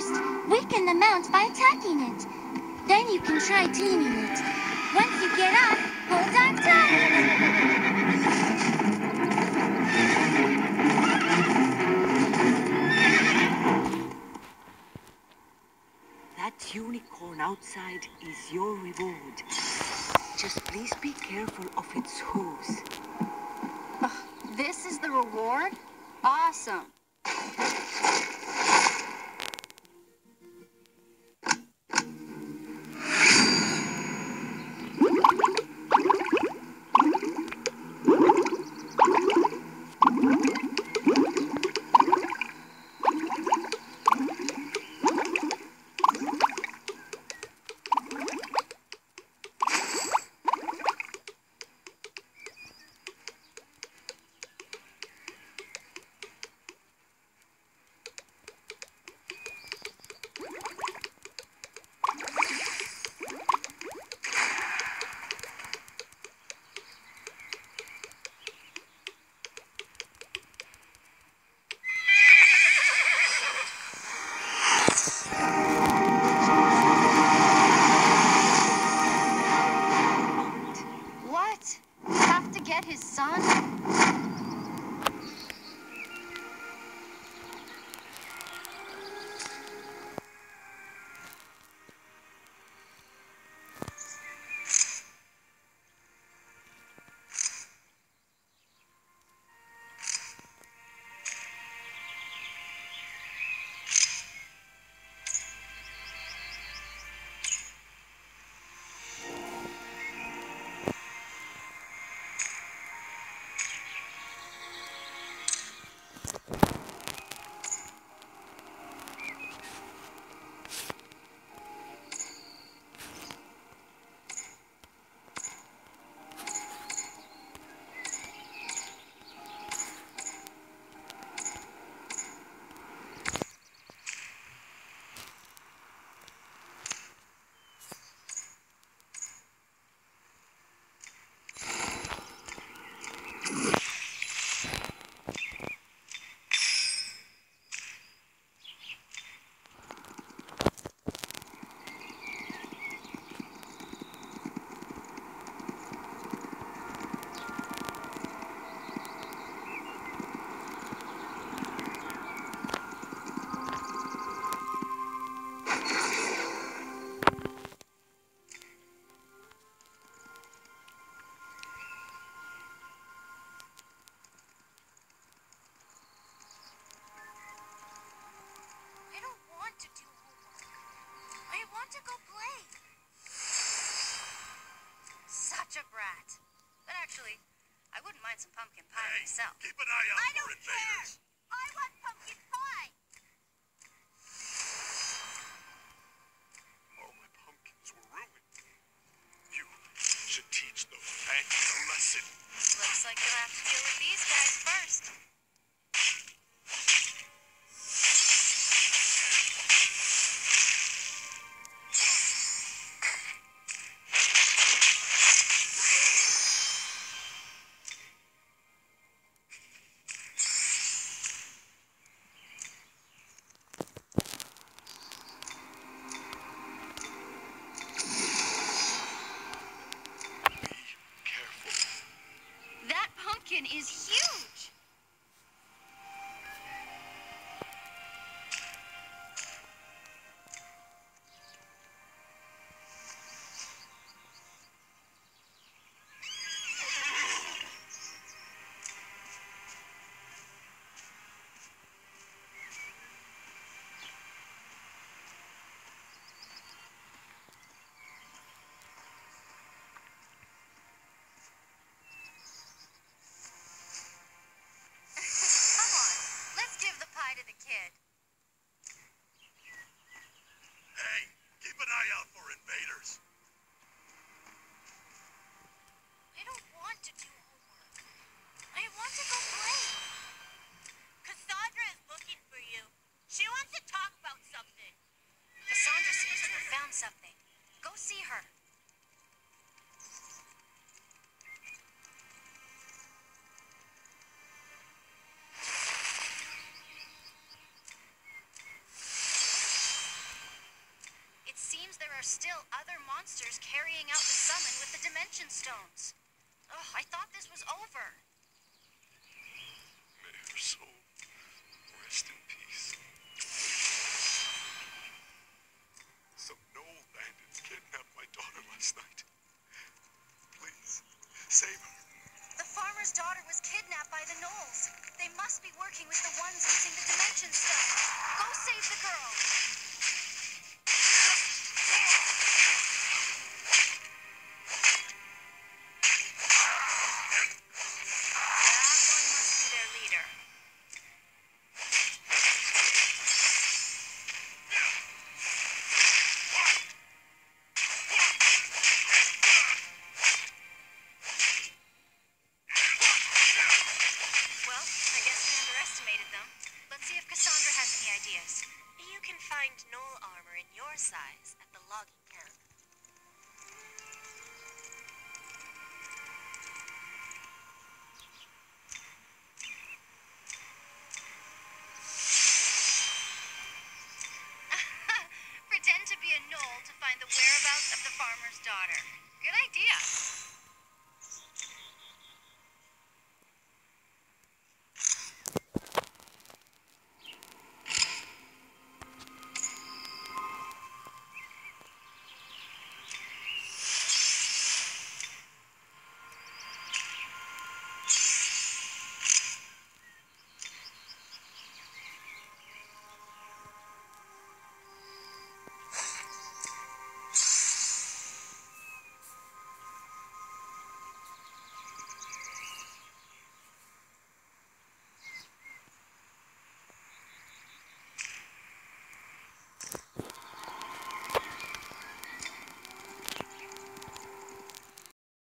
First, weaken the mount by attacking it. Then you can try taming it. Once you get up, hold on tight. That unicorn outside is your reward. Just please be careful of its hooves. This is the reward? Awesome. To go play. Such a brat. But actually, I wouldn't mind some pumpkin pie myself. Keep an eye out for invaders. I want pumpkin pie. All my pumpkins were ruined. You should teach those bankers a lesson. Looks like you'll have to deal with these guys first. Is huge. are still other monsters carrying out the summon with the Dimension Stones. Oh, I thought this was over. May her soul rest in peace. Some Gnoll bandits kidnapped my daughter last night. Please, save her. The farmer's daughter was kidnapped by the Gnolls. They must be working with the ones using the Dimension Stones. Go save the girl!